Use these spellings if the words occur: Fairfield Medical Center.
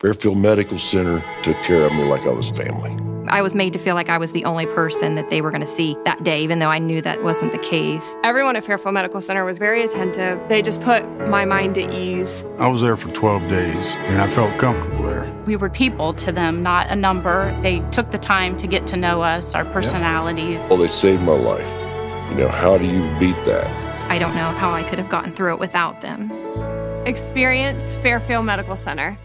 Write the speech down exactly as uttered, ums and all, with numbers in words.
Fairfield Medical Center took care of me like I was family. I was made to feel like I was the only person that they were going to see that day, even though I knew that wasn't the case. Everyone at Fairfield Medical Center was very attentive. They just put my mind at ease. I was there for twelve days, and I felt comfortable there. We were people to them, not a number. They took the time to get to know us, our personalities. Yeah. Well, they saved my life. You know, how do you beat that? I don't know how I could have gotten through it without them. Experience Fairfield Medical Center.